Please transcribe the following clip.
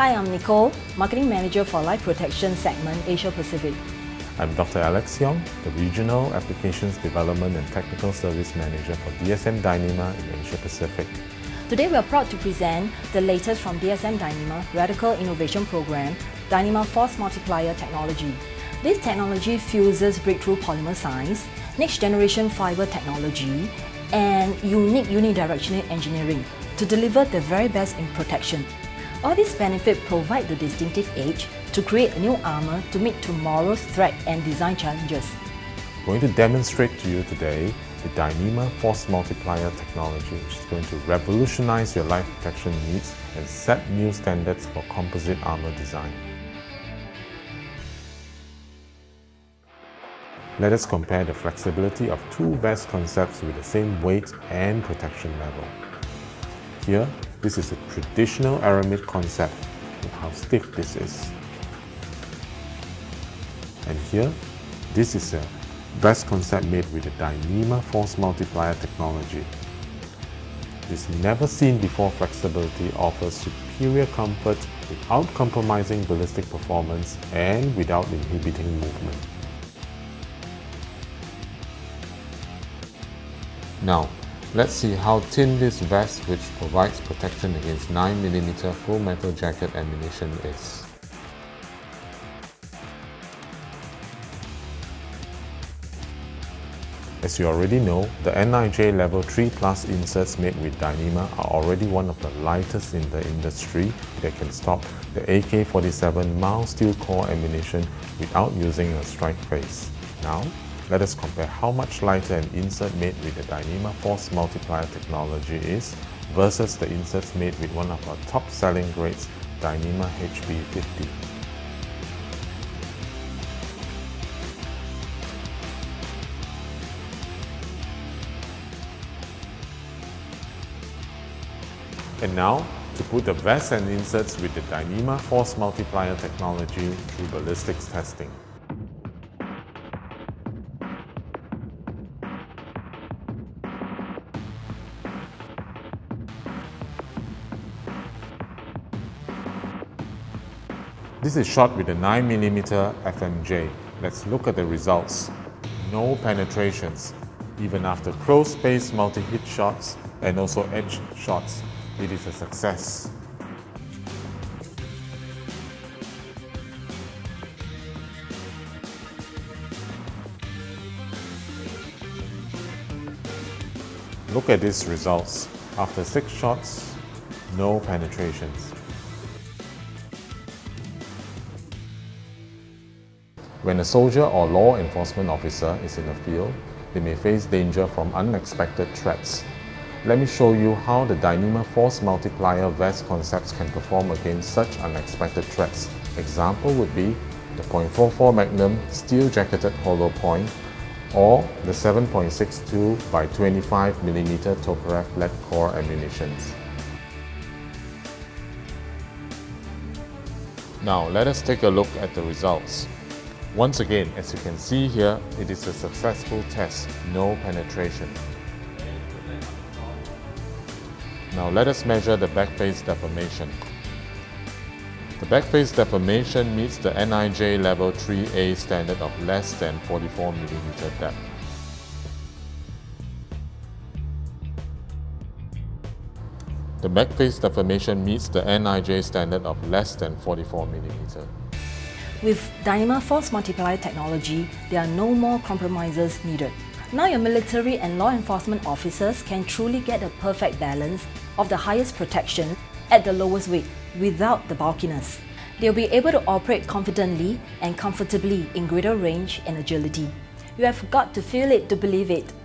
Hi, I'm Nicole, Marketing Manager for Life Protection Segment Asia Pacific. I'm Dr. Alex Yong, the Regional Applications Development and Technical Service Manager for DSM Dyneema in Asia Pacific. Today we are proud to present the latest from DSM Dyneema Radical Innovation Program, Dyneema Force Multiplier Technology. This technology fuses breakthrough polymer science, next-generation fiber technology, and unique unidirectional engineering to deliver the very best in protection. All these benefits provide the distinctive edge to create new armour to meet tomorrow's threat and design challenges. I'm going to demonstrate to you today the Dyneema Force Multiplier Technology, which is going to revolutionise your life protection needs and set new standards for composite armour design. Let us compare the flexibility of two vest concepts with the same weight and protection level. Here, this is a traditional aramid concept. Look how stiff this is. And here, this is a vest concept made with the Dyneema Force Multiplier Technology. This never-seen-before flexibility offers superior comfort without compromising ballistic performance and without inhibiting movement. Now, let's see how thin this vest, which provides protection against 9mm full metal jacket ammunition, is. As you already know, the NIJ Level 3 Plus inserts made with Dyneema are already one of the lightest in the industry. They can stop the AK-47 mild steel core ammunition without using a strike face. Now, let us compare how much lighter an insert made with the Dyneema Force Multiplier Technology is versus the inserts made with one of our top-selling grades, Dyneema HB50. And now, to put the vest and inserts with the Dyneema Force Multiplier Technology through ballistics testing. This is shot with a 9mm FMJ. Let's look at the results. No penetrations, even after close space multi-hit shots and also edge shots. It is a success. Look at these results. After 6 shots, no penetrations. When a soldier or law enforcement officer is in the field, they may face danger from unexpected threats. Let me show you how the Dyneema Force Multiplier vest concepts can perform against such unexpected threats. Example would be the .44 Magnum steel jacketed hollow point or the 7.62x25mm Tokarev lead core ammunitions. Now let us take a look at the results. Once again, as you can see here, it is a successful test, no penetration. Now let us measure the backface deformation. The backface deformation meets the NIJ Level 3A standard of less than 44mm depth. The backface deformation meets the NIJ standard of less than 44mm. With Dyneema Force Multiplier Technology, there are no more compromises needed. Now your military and law enforcement officers can truly get a perfect balance of the highest protection at the lowest weight without the bulkiness. They'll be able to operate confidently and comfortably in greater range and agility. You have got to feel it to believe it.